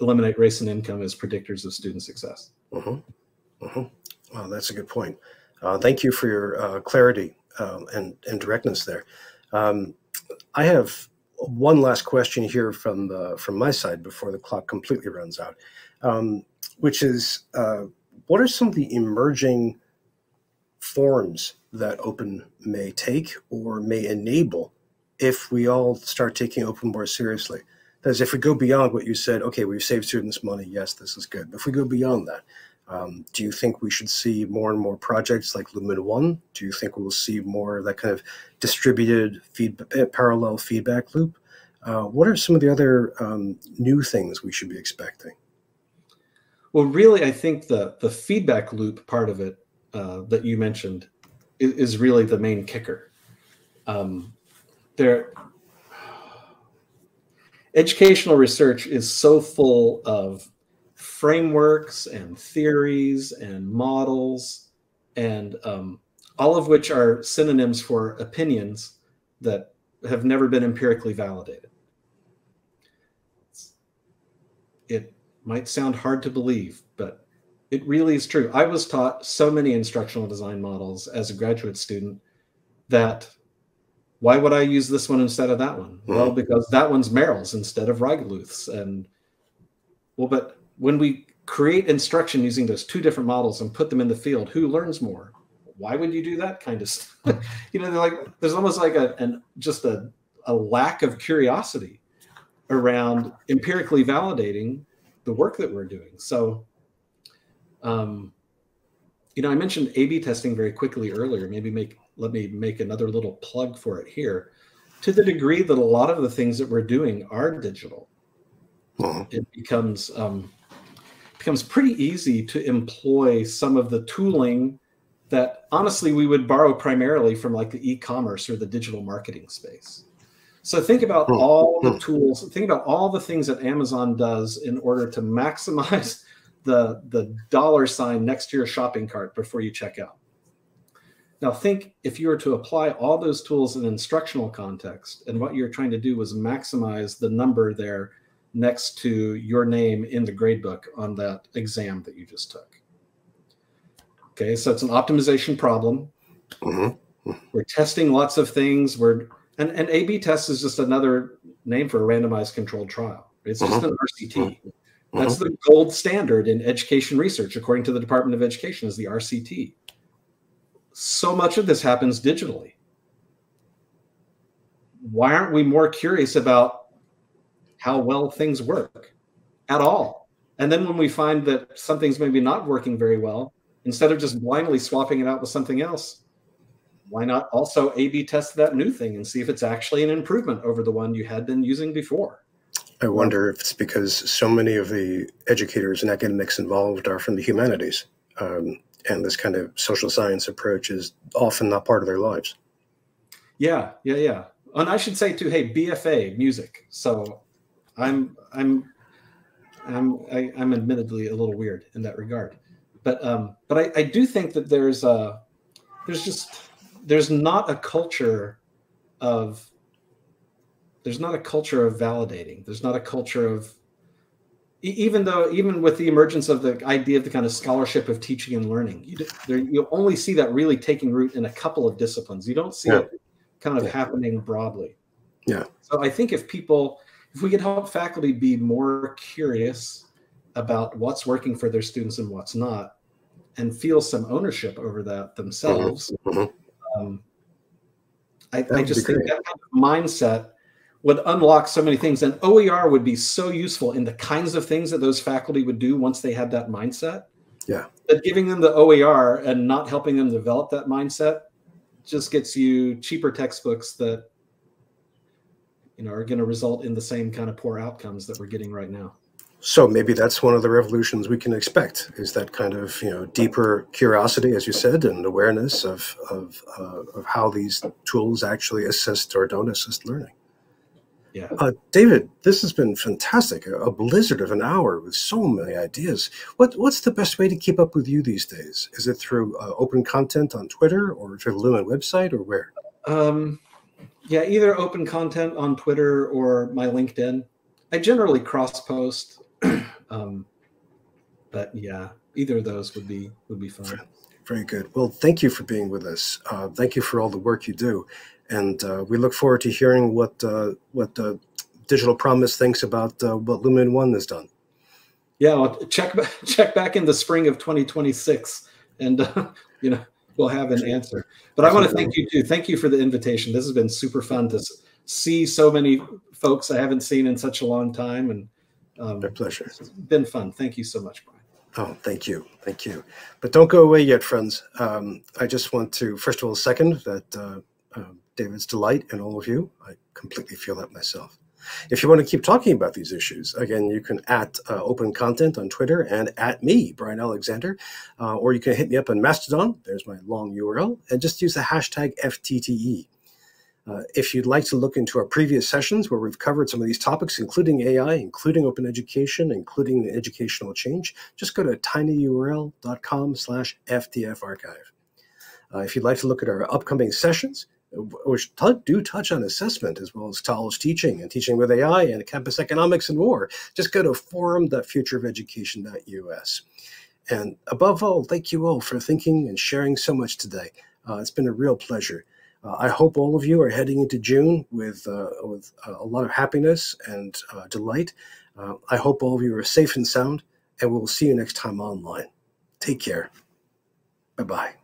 eliminate race and income as predictors of student success. Mm-hmm. Mm-hmm. Wow, that's a good point. Uh, thank you for your uh, clarity um, and, and directness there. Um, I have one last question here from, the, from my side before the clock completely runs out, um, which is, uh, what are some of the emerging forms that open may take or may enable if we all start taking open more seriously? That is, if we go beyond what you said, okay, we've saved students money, yes, this is good. But if we go beyond that, um, do you think we should see more and more projects like Lumen One? Do you think we'll see more of that kind of distributed feedback, parallel feedback loop? Uh, what are some of the other um, new things we should be expecting? Well, really, I think the, the feedback loop part of it uh, that you mentioned is, is really the main kicker. Um, there, educational research is so full of frameworks and theories and models, and um, all of which are synonyms for opinions that have never been empirically validated. It might sound hard to believe, but it really is true. I was taught so many instructional design models as a graduate student that why would I use this one instead of that one? Mm-hmm. Well, because that one's Merrill's instead of Reigluth's. And well, but when we create instruction using those two different models and put them in the field, who learns more? Why would you do that kind of stuff? You know, they're like, there's almost like a an, just a, a lack of curiosity around empirically validating the work that we're doing. So, um, you know, I mentioned A B testing very quickly earlier. Maybe make let me make another little plug for it here. To the degree that a lot of the things that we're doing are digital, uh-huh. it becomes um, becomes pretty easy to employ some of the tooling that honestly we would borrow primarily from like the e-commerce or the digital marketing space. So think about all the tools, think about all the things that Amazon does in order to maximize the, the dollar sign next to your shopping cart before you check out. Now think if you were to apply all those tools in instructional context, and what you're trying to do was maximize the number there next to your name in the gradebook on that exam that you just took. Okay, so it's an optimization problem. Mm-hmm. We're testing lots of things. We're And, and A B test is just another name for a randomized controlled trial. It's just an R C T. That's the gold standard in education research, according to the Department of Education, is the R C T. So much of this happens digitally. why aren't we more curious about how well things work at all? And then when we find that something's maybe not working very well, instead of just blindly swapping it out with something else, why not also A B test that new thing and see if it's actually an improvement over the one you had been using before? I wonder if it's because so many of the educators and academics involved are from the humanities, um, and this kind of social science approach is often not part of their lives. Yeah, yeah, yeah. And I should say too, hey, B F A, music. So I'm, I'm, I'm, I, I'm admittedly a little weird in that regard, but, um, but I, I do think that there's a, there's just, there's not a culture of, there's not a culture of validating. There's not a culture of, even though, even with the emergence of the idea of the kind of scholarship of teaching and learning, you do, there, you'll only see that really taking root in a couple of disciplines. You don't see yeah. it kind of yeah. happening broadly. Yeah. So I think if people, if we could help faculty be more curious about what's working for their students and what's not, and feel some ownership over that themselves, mm-hmm. um, I, I just think that kind of mindset would unlock so many things. And O E R would be so useful in the kinds of things that those faculty would do once they had that mindset. Yeah. But giving them the O E R and not helping them develop that mindset just gets you cheaper textbooks that, you know, are going to result in the same kind of poor outcomes that we're getting right now. So maybe that's one of the revolutions we can expect, is that kind of, you know, deeper curiosity, as you said, and awareness of, of, uh, of how these tools actually assist or don't assist learning. Yeah. Uh, David, this has been fantastic, a, a blizzard of an hour with so many ideas. What, what's the best way to keep up with you these days? Is it through uh, open content on Twitter or through the Lumen website, or where? Um, yeah, either open content on Twitter or my LinkedIn. I generally cross-post, um, but yeah, either of those would be, would be fun. Very good. Well, thank you for being with us. Uh, thank you for all the work you do. And uh, we look forward to hearing what uh, what uh, Digital Promise thinks about uh, what Lumen One has done. Yeah, well, check check back in the spring of twenty twenty-six, and uh, you know, we'll have an answer. But I want to thank you too. Thank you for the invitation. This has been super fun to see so many folks I haven't seen in such a long time, and um, my pleasure. It's been fun. Thank you so much, Bryan. Oh, thank you. Thank you. But don't go away yet, friends. Um, I just want to, first of all, second that uh, um, David's delight and all of you. I completely feel that myself. If you want to keep talking about these issues, again, you can at uh, Open Content on Twitter and at me, Bryan Alexander, uh, or you can hit me up on Mastodon. There's my long U R L, and just use the hashtag F T T E. Uh, if you'd like to look into our previous sessions where we've covered some of these topics, including A I, including open education, including educational change, just go to tinyurl dot com slash F D F archive. Uh, if you'd like to look at our upcoming sessions, which do touch on assessment as well as college teaching and teaching with A I and campus economics and more, just go to forum dot future of education dot U S. And above all, thank you all for thinking and sharing so much today. Uh, it's been a real pleasure. Uh, I hope all of you are heading into June with, uh, with uh, a lot of happiness and uh, delight. Uh, I hope all of you are safe and sound, and we'll see you next time online. Take care. Bye-bye.